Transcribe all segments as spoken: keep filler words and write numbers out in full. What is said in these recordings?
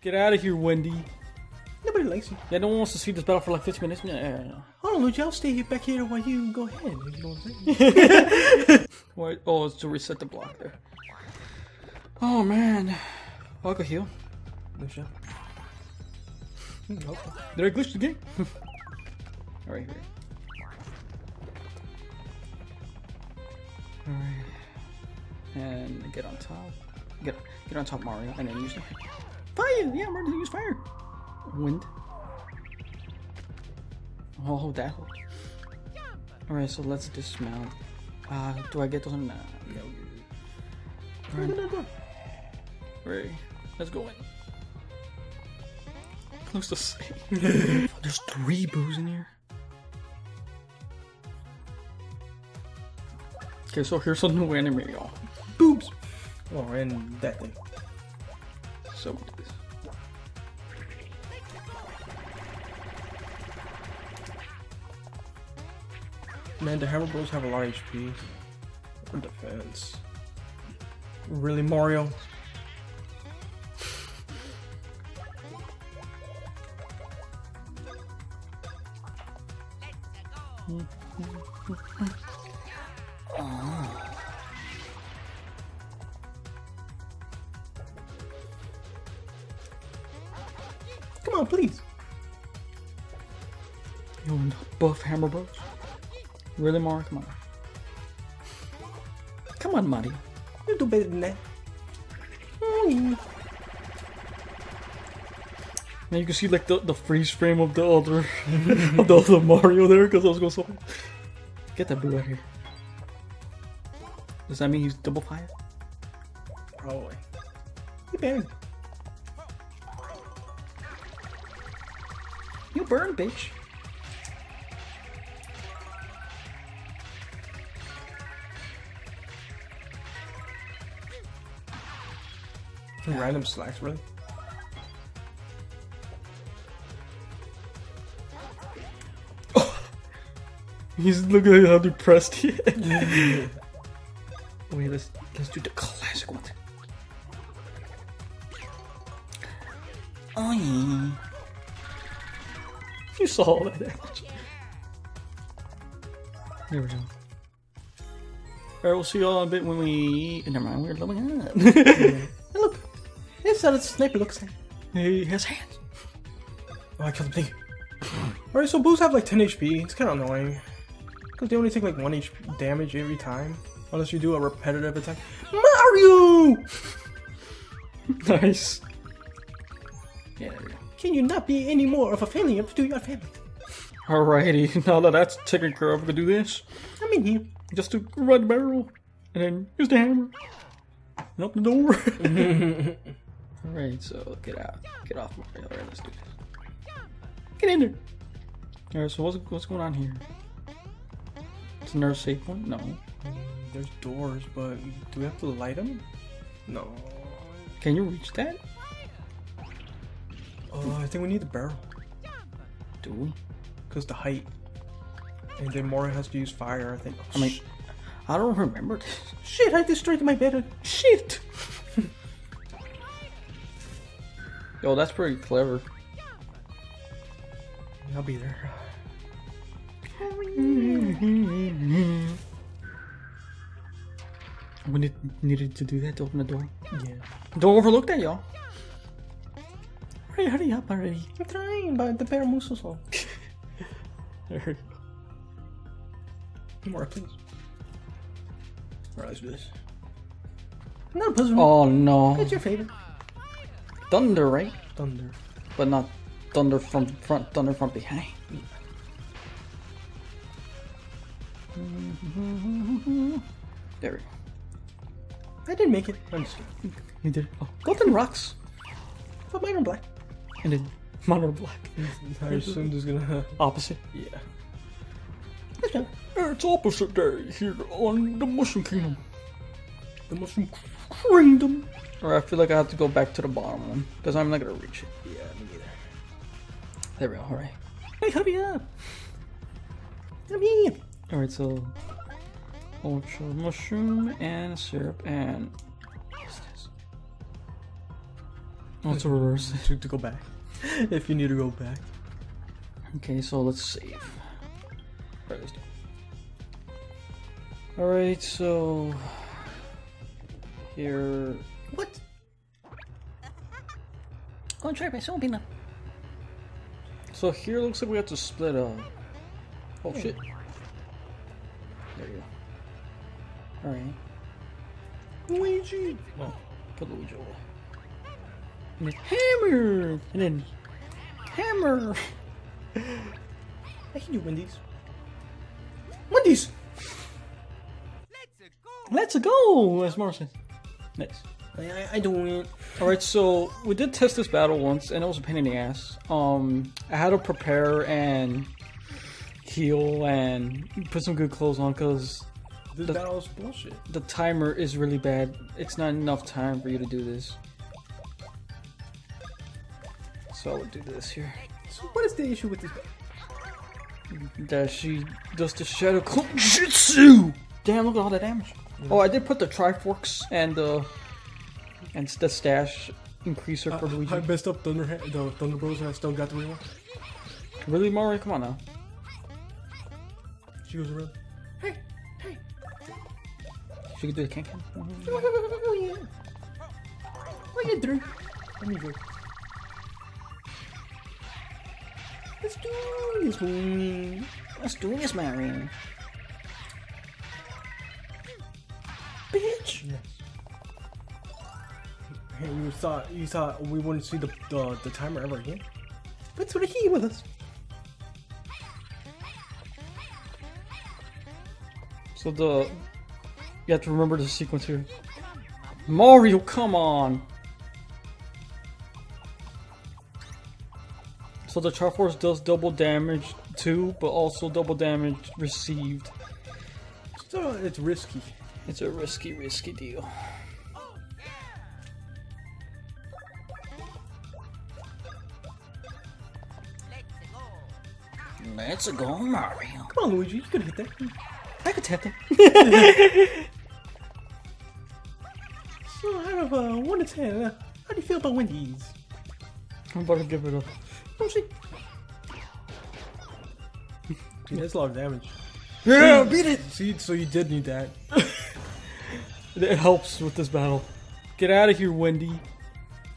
Get out of here, Wendy. Nobody likes you. Yeah, no one wants to see this battle for like fifteen minutes. No, no, no. Hold on, Luigi. I'll stay here back here while you go ahead. You know what I'm saying? Wait, oh, it's to reset the block there. Oh, man. I'll go heal. No shot. Nope. Did I glitch the game? Alright, here. Alright. And get on top. Get, get on top, Mario. And then use the fire! Yeah, Mario doesn't use fire. Wind. Oh, hold that. Alright, so let's dismount. Uh, do I get those? Nah, no. Alright. Right. Let's go in. Looks the same. There's three boos in here. Okay, so here's a new enemy, y'all. Boobs! Oh, and that thing. So this. Man, the Hammer Bros have a lot of H P. And defense. Really, Mario? Come on, please. You want to buff Hammer Bros? Really, Mario? Come on. Come on, Mario. You do better than that. Mm. Now you can see like the, the freeze frame of the other of the other Mario there because I was going so. Get that blue out here. Does that mean he's double fired? Probably. You burn. You burn, bitch. Random slacks, really? Oh, he's looking at how depressed he is. Yeah. Wait, let's let's do the classic one. Oh, yeah. You saw all that. There we go. Alright, we'll see y'all in a bit when we. Never mind, we're leveling up. Yeah. That's how the sniper looks like. He has hands. Oh, I killed him. Alright, so boos have like ten H P. It's kind of annoying. Because they only take like one H P damage every time. Unless you do a repetitive attack. Mario! Nice. Yeah, there we go. Can you not be any more of a family up to your family? Alrighty, now that that's taken care of, we can do this. I'm in here. Just to run the barrel. And then use the hammer. And open the door. Alright, so get out. Get off my rail. Alright, let's do this. Get in there! Alright, so what's, what's going on here? Is there a safe one? No. There's doors, but do we have to light them? No. Can you reach that? Oh, uh, I think we need the barrel. Do we? Because the height. And then Mario has to use fire, I think. Oh, I mean, I don't remember this. Shit, I destroyed my bed. Shit! Yo, that's pretty clever. I'll be there. We need, needed to do that to open the door. Yeah. Don't overlook that, y'all. Hurry, hurry up already. I'm trying, but the bear moves so slow. There you go. More, please. Alright, let's do this. I'm not a puzzle. Oh, no. That's your favorite. Thunder, right? Thunder. But not thunder from front, thunder from behind. There we go. I didn't make it. I'm just kidding. You did. Oh. Golden rocks. But mine are black. And then mine are black. I assume there's gonna... Opposite? Yeah. Let's go. It's opposite day here on the Mushroom Kingdom. The Mushroom Kingdom. Or I feel like I have to go back to the bottom one because I'm not gonna reach it. Yeah, me neither. There we go. All right. Hey, hurry up! Come here. All right, so ultra mushroom and syrup and what's this? Oh, it's a reverse. to, to go back. If you need to go back. Okay, so let's save. Alright, so... Here... What? Go and try my soul peanut. So here looks like we have to split up. Oh shit. There you go. Alright. Luigi! No, put Luigi away. And then hammer! And then hammer! I can do Wendy's. Wendy's! Let's go! That's Morrison. Nice. I, I, I do it. Alright, so we did test this battle once, and it was a pain in the ass. Um, I had to prepare and heal and put some good clothes on, because this the, battle is bullshit. The timer is really bad. It's not enough time for you to do this. So I would do this here. So what is the issue with this battle? That she does the shadow clone jutsu! Damn, look at all that damage. Mm. Oh, I did put the Triforks and the... Uh, and the stash increaser for uh, Luigi. I messed up Thunder, the Thunder Bros, and I still got the real one. Really, Mario? Come on now. She goes around. Hey, hey. She can do the can-can. Oh, yeah. What are you doing? Let me go. Let's do this, man. Let's do this, Mario. Bitch. Yes. Hey, you thought you thought we wouldn't see the the, the timer ever again? That's what he with us. So the you have to remember the sequence here. Mario, come on! So the Triforce does double damage too, but also double damage received. So it's risky. It's a risky, risky deal. Let's go, Mario. Come on, Luigi. You could hit that. I could hit that. So, out of uh, one to ten, uh, how do you feel about Wendy's? I'm about to give it up. Oh, shit. Dude, that's a lot of damage. Yeah, beat it! See, so you did need that. It helps with this battle. Get out of here, Wendy.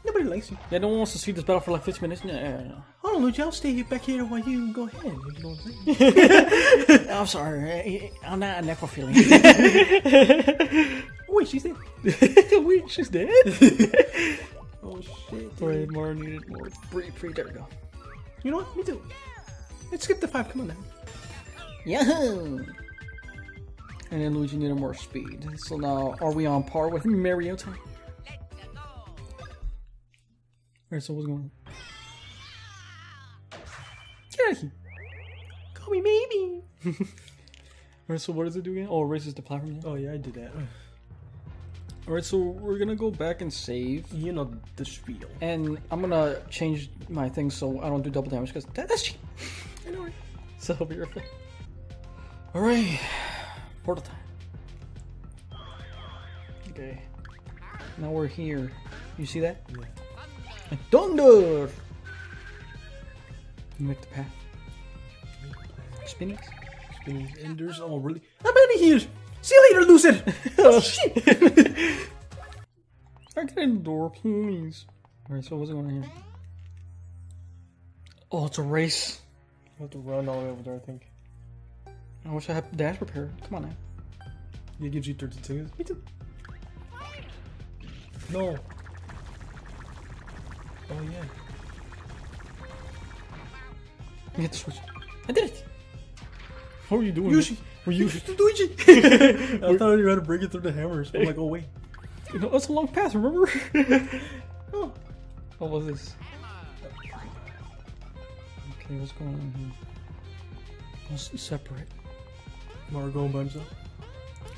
Nobody likes you. Yeah, no one wants to see this battle for like fifteen minutes. No, no, no. Hold on, Luigi, I'll stay here back here while you go ahead. You know what I'm saying? I'm sorry, I'm not a necrophiliac. Wait, she's dead. Wait, she's dead? Oh shit. Wait, more needed more. Free, free, there we go. You know what? Me too. Let's skip the five, come on now. Yahoo! And then Luigi needed more speed. So now, are we on par with Mario time? Alright, so what's going on? Yay! Call me baby! Alright, so what does it do again? Oh, it raises the platform now? Oh yeah, I did that. Alright, so we're gonna go back and save. You know the spiel. And I'm gonna change my thing so I don't do double damage, because that, that's cheap! I know it. So I'll be right back. Alright. Portal time. Okay. Now we're here. You see that? Yeah. Thunder! Make the path. Spinnies? Spinnies. Enders. Oh, really? I'm out of here! See you later, Lucid! Oh, shit! I get in the door, please. Alright, so what's going on here? Oh, it's a race. I have to run all the way over there, I think. I wish I had dash prepared. Come on now. It gives you thirty seconds. Me too. No. Oh yeah. You hit the switch. I did it! What were you doing? Yoshi! Were you Luigi? I thought you had to break it through the hammers. I'm like, oh wait. You know, that's a long path, remember? Oh. What was this? Okay, what's going on here? Let's separate. Mario going by himself?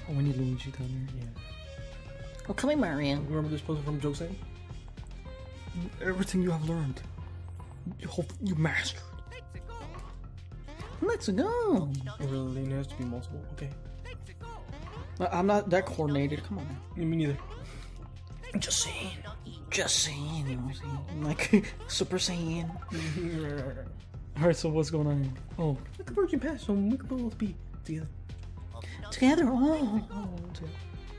Oh, we need Luigi down there. Yeah. Oh, come in, Mario. Remember this poster from Joe saying? Everything you have learned, you hope you mastered. Let's go. It really has to be multiple. Okay. I'm not that coordinated. Come on. Me neither. Just saying. Just saying, you know what I'm saying? Like, Super Saiyan. Alright, so what's going on here? Oh. Like a virgin past, so we could both be together. Together, oh. Oh,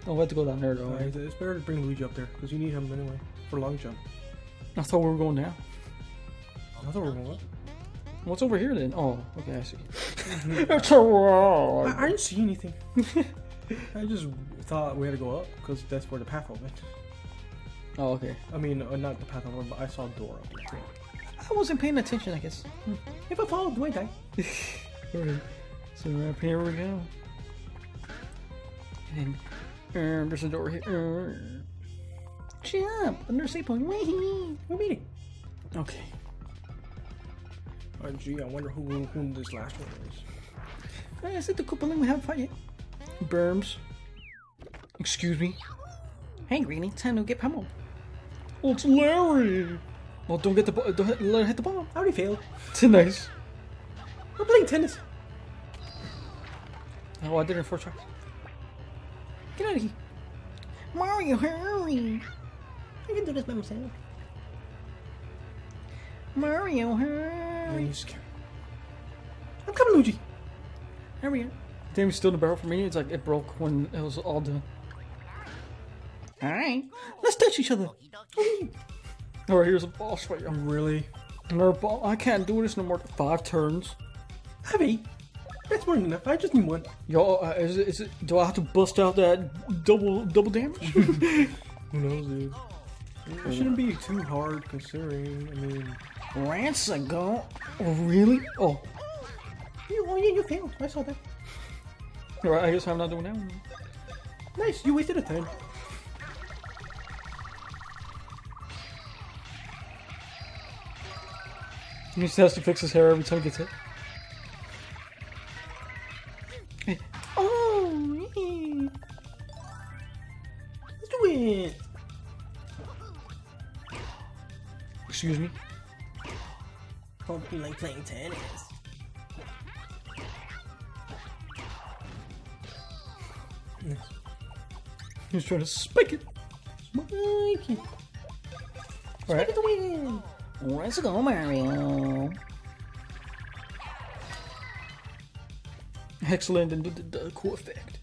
oh, we have to go down there, though. Right? Right, it's better to bring Luigi up there, because you need him anyway, for long jump. I thought we were going now. I thought we were going up. What's over here, then? Oh, okay, I see. It's a wall. I, I didn't see anything. I just thought we had to go up, because that's where the path opened. Oh, okay. I mean, uh, not the path over, but I saw a door up there. I wasn't paying attention, I guess. Hmm. If I followed, do I die? Alright. So, up here we go. And then, uh, there's a door here. Uh, jump! Under save point. Wee-hee! We made it! Okay. Oh, gee, I wonder who, who this last one is. Uh, is it the Koopaling we haven't fought yet? Berms. Excuse me. Hey, Greenie, time to get pummeled. Oh, it's Larry! Oh, don't get the ball. Don't let him hit the ball. I already failed. Nice. I'm playing tennis. Oh, I did it in four tries. Get out of here. Mario, hurry. I can do this by myself. Mario, hurry. I'm coming, Luigi. Hurry up. Damn, he's still in the barrel for me. It's like it broke when it was all done. Alright. Let's touch each other. Alright, here's a boss fight. I'm really... Another ball. I can't do this no more. Five turns. Have eight. That's more than enough. I just need one. Yo, uh, is it, is it... Do I have to bust out that double double damage? Who knows, dude? It shouldn't be too hard, considering, I mean... Rants ago? Really? Oh. You, oh, yeah, you failed. I saw that. Alright, I guess I'm not doing that one. Nice, you wasted a turn. He just has to fix his hair every time he gets hit. Hey. Oh, hey. Let's do it. Excuse me. Hope you like playing tennis. Yes. He's trying to spike it. Spike it. All right. Spike it to win. Let's go, Mario. Excellent and did the cool effect.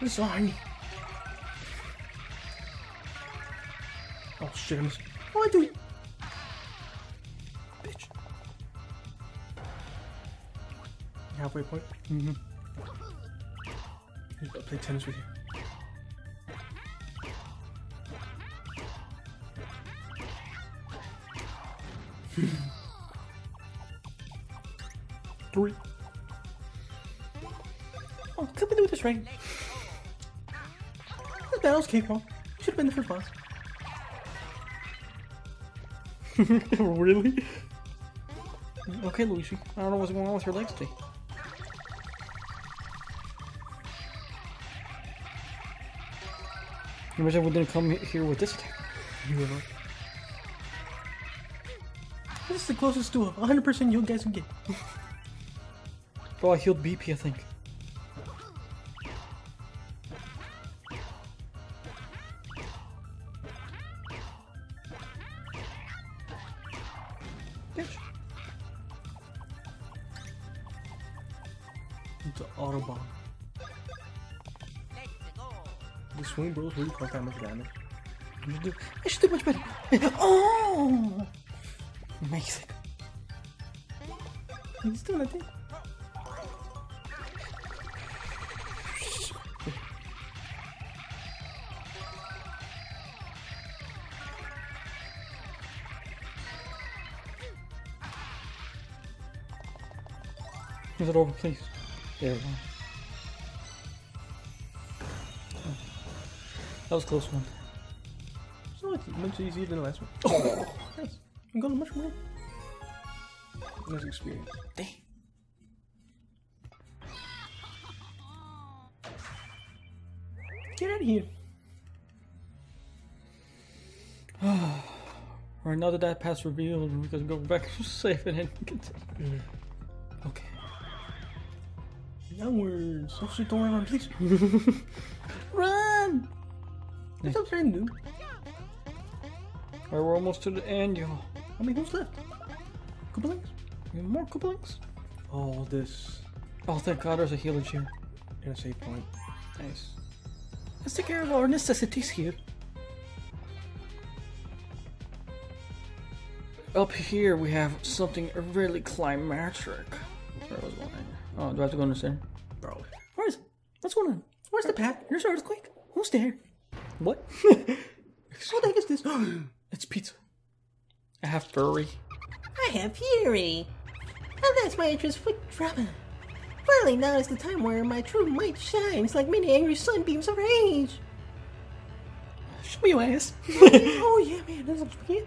I'm sorry. Oh shit, I missed. Oh, I do it. Bitch. Halfway point? Mm-hmm. I'll play tennis with you. Three. Oh, come in with this ring. This battle's K-pop. You should've been the first boss. Really? Okay, Luigi. I don't know what's going on with your legs today. I wish I wouldn't come here with this attack. You were not. This is the closest to one hundred percent you guys can get. Oh, I healed B P, I think. Bitch. It's an Autobomb. The swing bros really fuck that much damage. I should do much better. Oh! Amazing. He's still not dead. Is it over, please? There we go. That was a close one. So it's much easier than the last one. Oh, nice. I'm going to much more. Nice experience. Dang. Get out of here. Alright, now that that pass revealed, we can go back to safe and then continue. Mm-hmm. Okay. Downwards. Don't shoot the worm, please. Run! That's what I'm trying to do. Alright, we're almost to the end, y'all. I mean, who's left? Koopalings? More Koopalings? Oh, this. Oh, thank God there's a healer here. And a save point. Nice. Let's take care of our necessities here. Up here we have something really climactic. Where was mine? Oh, do I have to go in the center? Bro. Where is it? What's going on? Where's the path? There's an earthquake. Who's there? What? What the heck is this? It's pizza. I have furry. I have fury. And that's my interest for drama. Finally, now is the time where my true might shines like many angry sunbeams of rage. Show me your ass. Oh, yeah, man. That's what you get.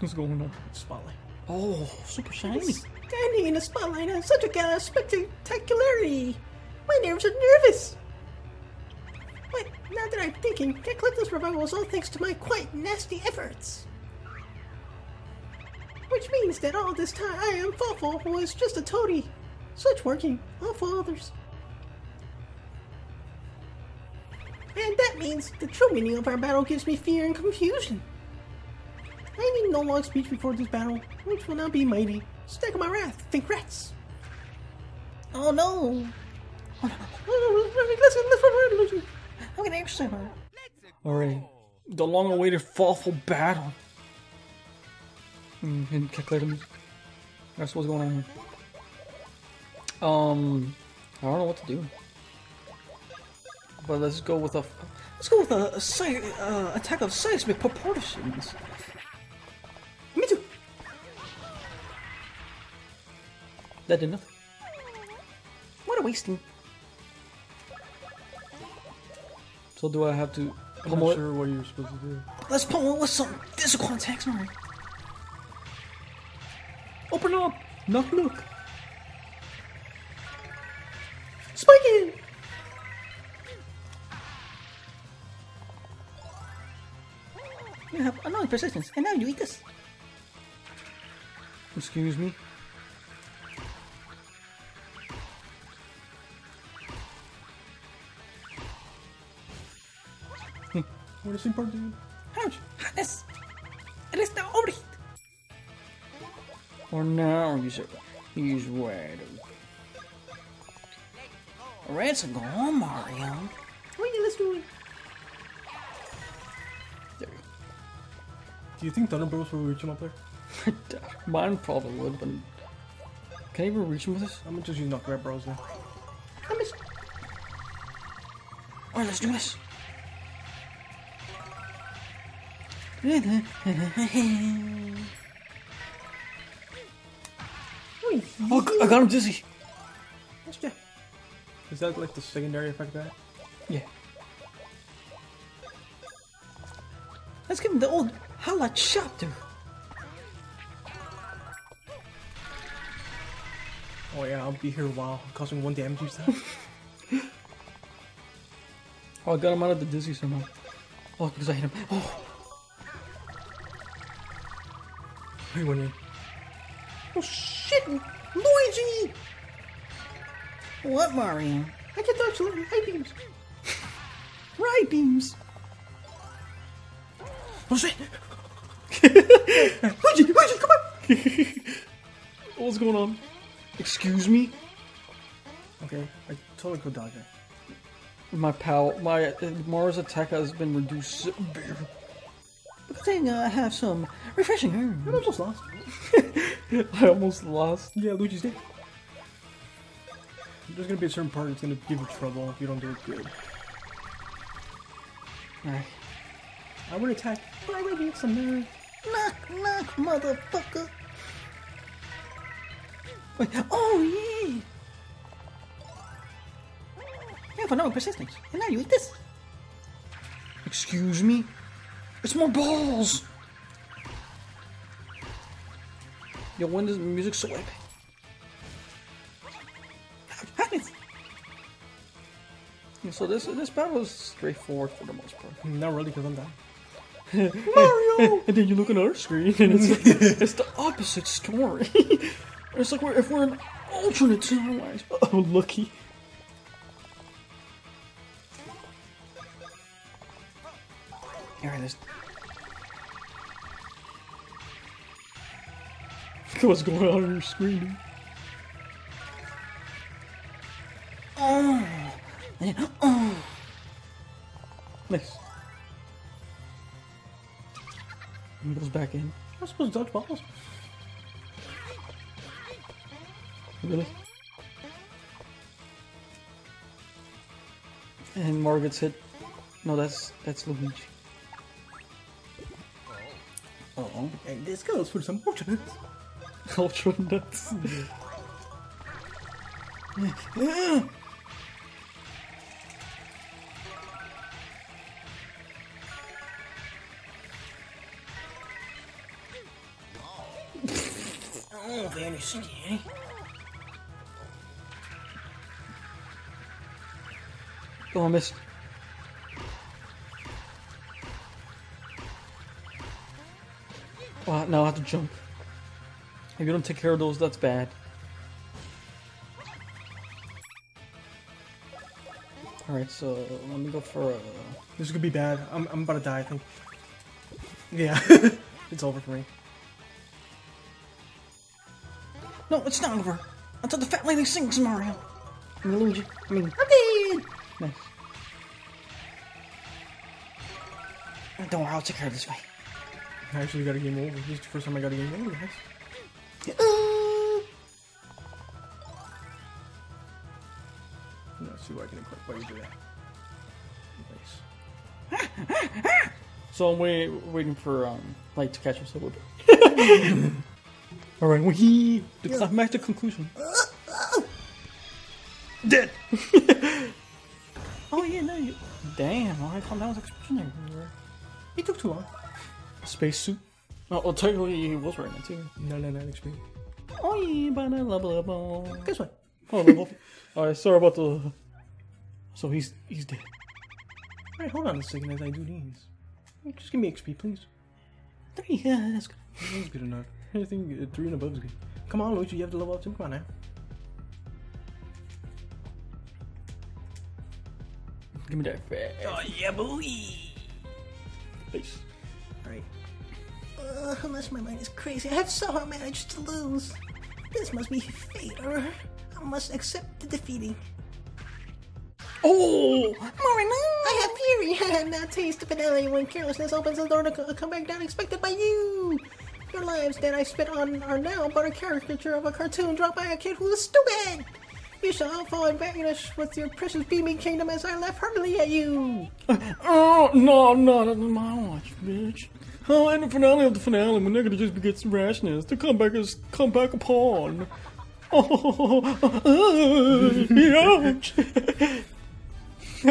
What's going on? Spotlight. Oh, super shiny. Standing in the spotlight on such a gala spectacularity. My nerves are nervous. But now that I'm thinking, DarkLightBros revival was all thanks to my quite nasty efforts. Which means that all this time I am Fawful was just a toady. Such working, awful others. And that means the true meaning of our battle gives me fear and confusion. I need no long speech before this battle, which will not be mighty. Stack my wrath, think rats. Oh no! Listen, listen, listen. I'm gonna exercise her. Alright, the long-awaited Fawful battle. Mm, and calculator. That's what's going on here. Um, I don't know what to do. But let's go with a let's go with a, a uh, attack of seismic proportions. Me too. That did nothing. What a wasting. So do I have to? I'm pummel not sure it? What you're supposed to do. Let's pummel it with some physical attacks, man. Open up. Knock, knock. Spike it. You have annoying persistence, and now you eat this. Excuse me. Hmm. What is important? Ouch! Hotness! It is now overheat! Or now you said he's wide open. Rats are gone, Mario. What are you listening? Do you think DarkLightBros will reach him up there? Mine probably would, but can I even reach him with this? I'm gonna just use DarkLightBros now. I missed. Alright, let's do this. Oh, I got him dizzy. Is that like the secondary effect of that? Yeah. Let's give him the old Hala chapter. Oh yeah, I'll be here while causing one damage each time. Oh, I got him out of the dizzy somehow. Oh, because I hit him. Oh. Wait, wait, wait. Oh shit, Luigi! What, Mario? I can dodge the high beams. Right beams. Oh shit! Luigi, Luigi, come on! What's going on? Excuse me? Okay, I totally could dodge it. My pal, my uh, Mars attack has been reduced severe. Good thing I have some refreshing herbs. I almost lost. I almost lost. Yeah, Luigi's dead. There's gonna be a certain part that's gonna give you trouble if you don't do it good. Alright. I would attack, but I would need some nerve. Knock, knock, motherfucker! Wait, oh yeah! Yeah, for no persistence, and now you eat this! Excuse me? It's more balls! Yo, when does music so epic? So this this battle is straightforward for the most part. Not really, because I'm down. Mario! And then you look at another screen, and it's, it's the opposite story. It's like we're, if we're an alternate timeline. Oh, looky. Alright, this. Look at what's going on on your screen. Oh. Oh. Nice. He goes back in. I'm supposed to dodge balls. Really? And Margaret's hit. No, that's that's Luigi. Oh, and this goes for some ultra nuts. Ultra nuts. Oh, vanishing, eh? Oh, I missed. Oh, now I have to jump. If you don't take care of those, that's bad. Alright, so let me go for a... This is gonna be bad. I'm, I'm about to die, I think. Yeah, it's over for me. No, it's not over. Until the fat lady sings, Mario. I mean, Luigi. I mean, okay. Nice. Don't worry, I'll take care of this guy. I actually got a game over. This is the first time I got a game over, guys. Let's see why I can equip by you do that. Nice. So I'm wait, waiting for um, Light to catch up so we're Alright, we yeah. I'm at the conclusion. Dead! Oh yeah, no you damn, I thought that was explosion everywhere. It took too long. Space suit. Oh, well, technically he was wearing it too. No, no, no, experience. Oh, yeah, but I level up. Guess what? Oh, level. Alright, sorry about the. So he's he's dead. Alright, hold on a second as I do these. Just give me X P, please. Three, yeah, that's good. That's good enough. I think three and above is good. Come on, Luigi, you have to level up too. Come on now. Give me that fat. Oh, yeah, boy. Nice. Alright. Uh, unless my mind is crazy, I have somehow managed to lose. This must be fate, or I must accept the defeating. Oh! Marino! I have fury! Now taste the finale when carelessness opens the door to a comeback not expected by you! Your lives that I spent on are now but a caricature of a cartoon drawn by a kid who is stupid! You shall all fall and vanish with your precious beaming kingdom as I laugh heartily at you! Uh, oh, no, no, that's my watch, bitch. Oh, and the finale of the finale when negative just begets rashness. The comeback is come back upon. Oh, ouch!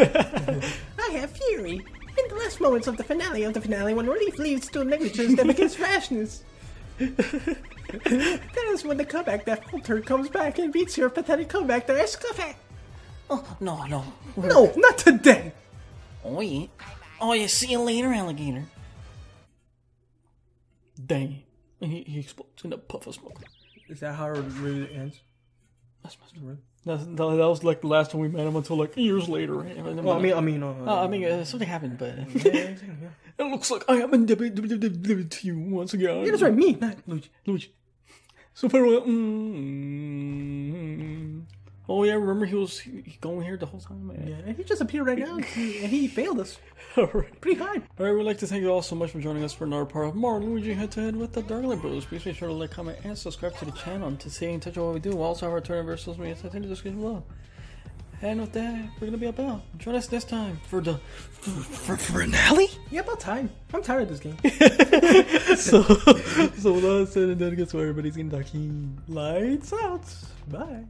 I have fury. In the last moments of the finale of the finale when relief leads to negligence that begets rashness. That is when the comeback that faltered comes back and beats your pathetic comeback that I scuff at. Oh, no, no. No, not today! Oh, yeah. Oh, yeah, see you later, alligator. Dang. He, he explodes in a puff of smoke. Is that how it really ends? That's supposed to be right. That's, that, that was like the last time we met him until like years later. Right? Well, like, I mean, I mean, uh, uh, I mean, uh, something happened, but it looks like I am indebted to you once again. Yeah, that's right, me, not Luigi. Luigi. So farewell. Mm-hmm. Oh yeah, remember he was he going here the whole time. Man. Yeah, and he just appeared right now, and he failed us. All right, pretty hard. All right, we'd like to thank you all so much for joining us for another part of more Luigi Head to Head with the DarkLightBros. Please make sure to like, comment, and subscribe to the channel to stay in touch with what we do. We'll also have our Twitter and social media in the description below. And with that, we're gonna be about. Join us next time for the for, for finale. Yeah, about time. I'm tired of this game. so, so with all that said and done, guess what? Everybody's gonna talk. Lights out. Bye.